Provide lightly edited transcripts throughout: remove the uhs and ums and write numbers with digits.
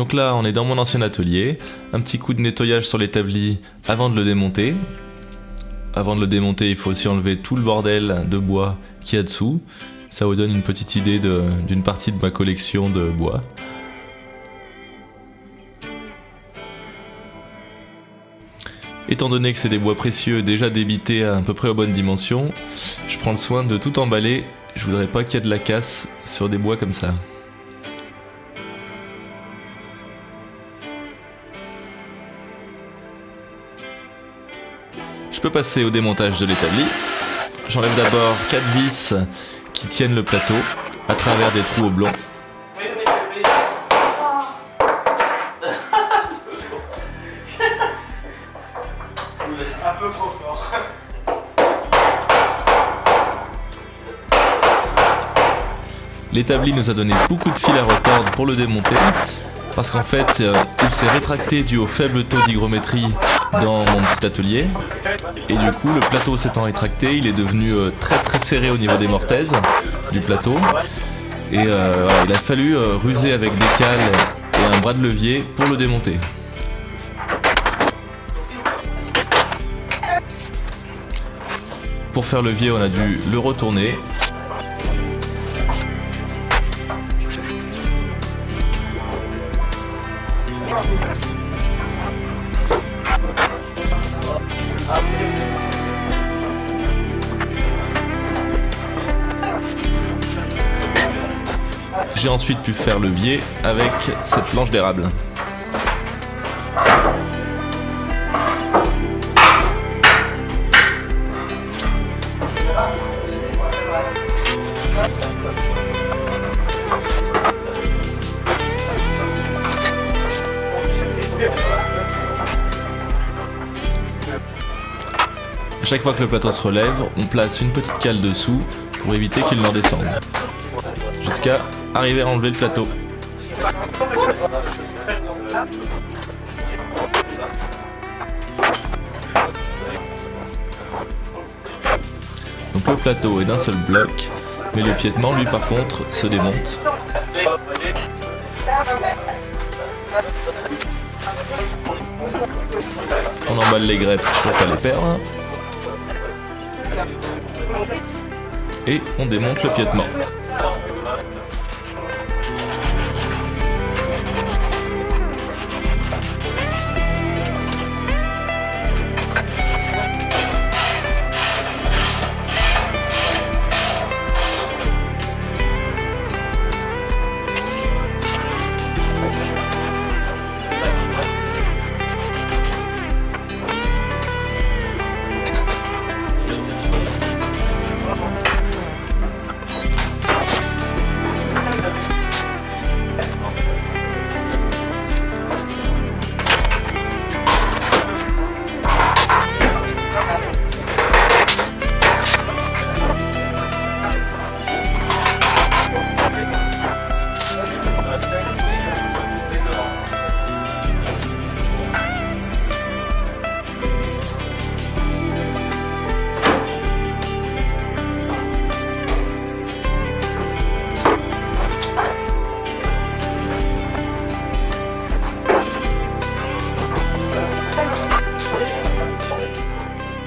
Donc là on est dans mon ancien atelier, un petit coup de nettoyage sur l'établi avant de le démonter. Avant de le démonter, il faut aussi enlever tout le bordel de bois qu'il y a dessous. Ça vous donne une petite idée d'une partie de ma collection de bois. Étant donné que c'est des bois précieux déjà débités à peu près aux bonnes dimensions, je prends le soin de tout emballer. Je voudrais pas qu'il y ait de la casse sur des bois comme ça. Je peux passer au démontage de l'établi. J'enlève d'abord 4 vis qui tiennent le plateau à travers des trous oblongs. Un peu trop fort. L'établi nous a donné beaucoup de fil à retordre pour le démonter, parce qu'en fait il s'est rétracté dû au faible taux d'hygrométrie dans mon petit atelier, et du coup le plateau s'étant rétracté, il est devenu très serré au niveau des mortaises du plateau, et il a fallu ruser avec des cales et un bras de levier pour le démonter. Pour faire levier, on a dû le retourner. J'ai ensuite pu faire levier avec cette planche d'érable. A chaque fois que le plateau se relève, on place une petite cale dessous pour éviter qu'il ne redescende, jusqu'à arriver à enlever le plateau. Donc le plateau est d'un seul bloc, mais le piétement lui par contre se démonte. On emballe les greppes pour pas les perdre. Et on démonte le piétement.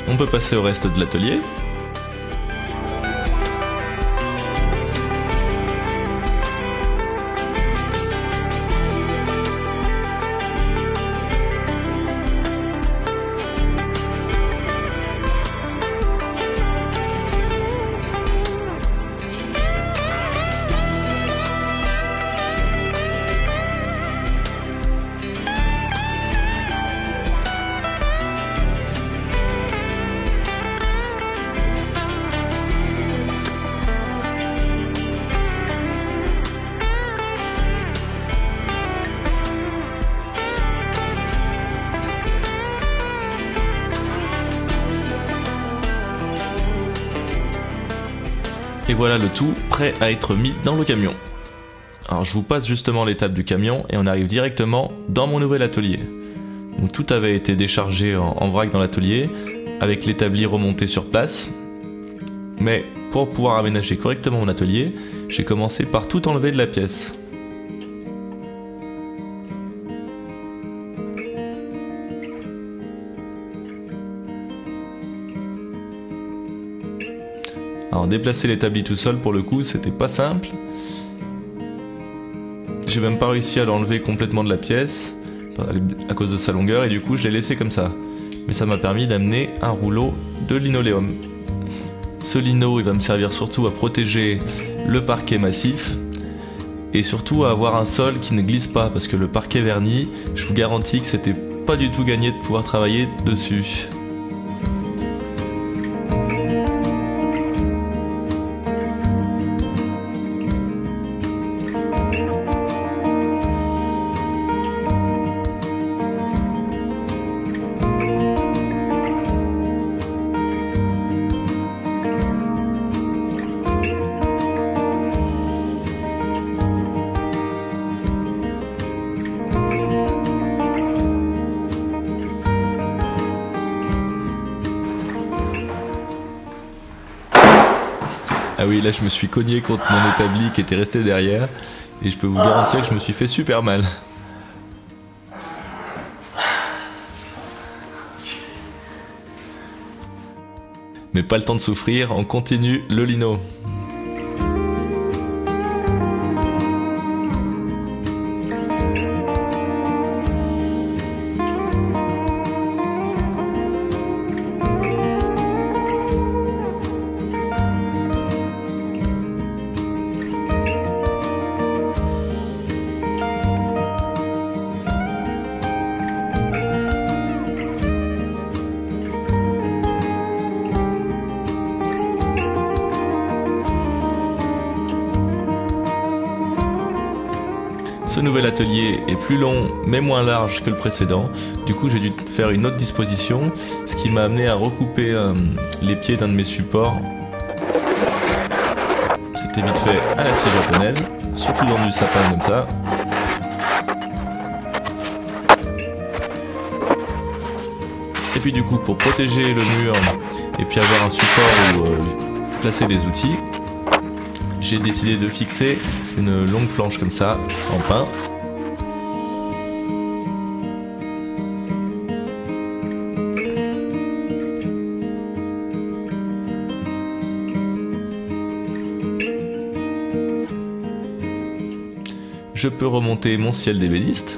On peut passer au reste de l'atelier. Et voilà le tout prêt à être mis dans le camion. Alors je vous passe justement l'étape du camion et on arrive directement dans mon nouvel atelier. Donc tout avait été déchargé en vrac dans l'atelier, avec l'établi remonté sur place. Mais pour pouvoir aménager correctement mon atelier, j'ai commencé par tout enlever de la pièce. Alors déplacer l'établi tout seul, pour le coup, c'était pas simple. J'ai même pas réussi à l'enlever complètement de la pièce à cause de sa longueur, et du coup je l'ai laissé comme ça. Mais ça m'a permis d'amener un rouleau de linoléum. Ce lino, il va me servir surtout à protéger le parquet massif et surtout à avoir un sol qui ne glisse pas, parce que le parquet verni, je vous garantis que c'était pas du tout gagné de pouvoir travailler dessus. Ah oui, là je me suis cogné contre mon établi qui était resté derrière et je peux vous garantir que je me suis fait super mal. Mais pas le temps de souffrir, on continue le lino. Ce nouvel atelier est plus long mais moins large que le précédent, du coup j'ai dû faire une autre disposition, ce qui m'a amené à recouper les pieds d'un de mes supports. C'était vite fait à l'acier japonaise, surtout dans du sapin comme ça. Et puis du coup, pour protéger le mur et puis avoir un support où placer des outils, j'ai décidé de fixer une longue planche comme ça, en pin. Je peux remonter mon ciel d'ébéniste.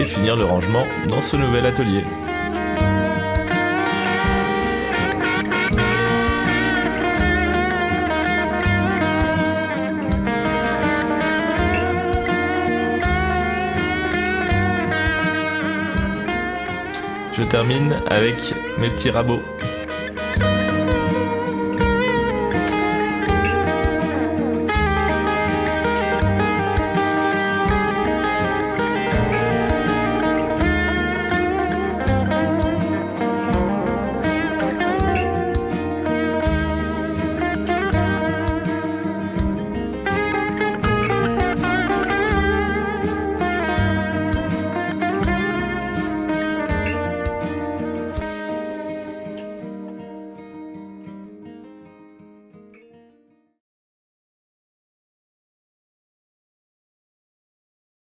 Et finir le rangement dans ce nouvel atelier. Je termine avec mes petits rabots.